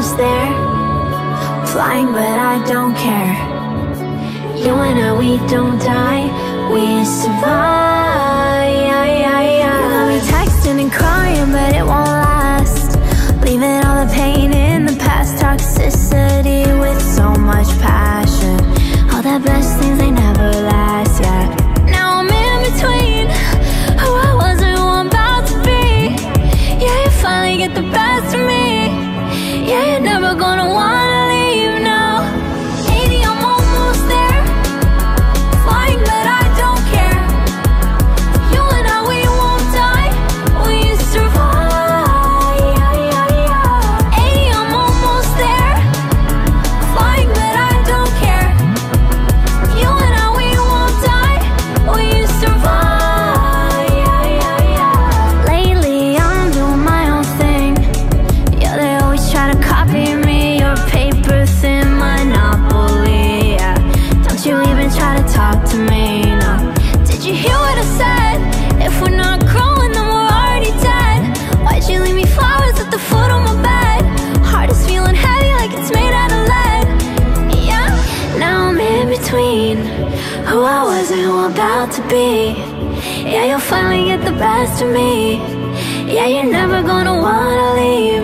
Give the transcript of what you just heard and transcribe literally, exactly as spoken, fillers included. almost there. Flying but I don't care. You and I, we don't die, we survive. You got me texting and crying but it won't last. Leaving all the pain in the past. Toxicity with so much passion. All the best things, they never last, yeah. Now I'm in between who I was and who I'm about to be. Yeah, you finally get the best of me. Yeah, you're never gonna wanna leave now. Baby, I'm almost there. Flying, but I don't care. You and I, we won't die. We survive. Baby, I'm almost there. Flying, but I don't care. You and I, we won't die. We survive. Lately, I'm doing my own thing. Yeah, they always try to copy me. Your paper thin monopoly, yeah. Don't you even try to talk to me, no. Did you hear what I said? If we're not growing, then we're already dead. Why'd you leave me flowers at the foot of my bed? Heart is feeling heavy like it's made out of lead, yeah. Now I'm in between who I was and who I'm about to be. Yeah, you'll finally get the best of me. Yeah, you're never gonna wanna leave.